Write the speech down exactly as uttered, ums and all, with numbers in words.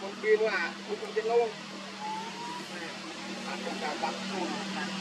Con kia nó à, con kia nó, anh còn cả bắp luôn.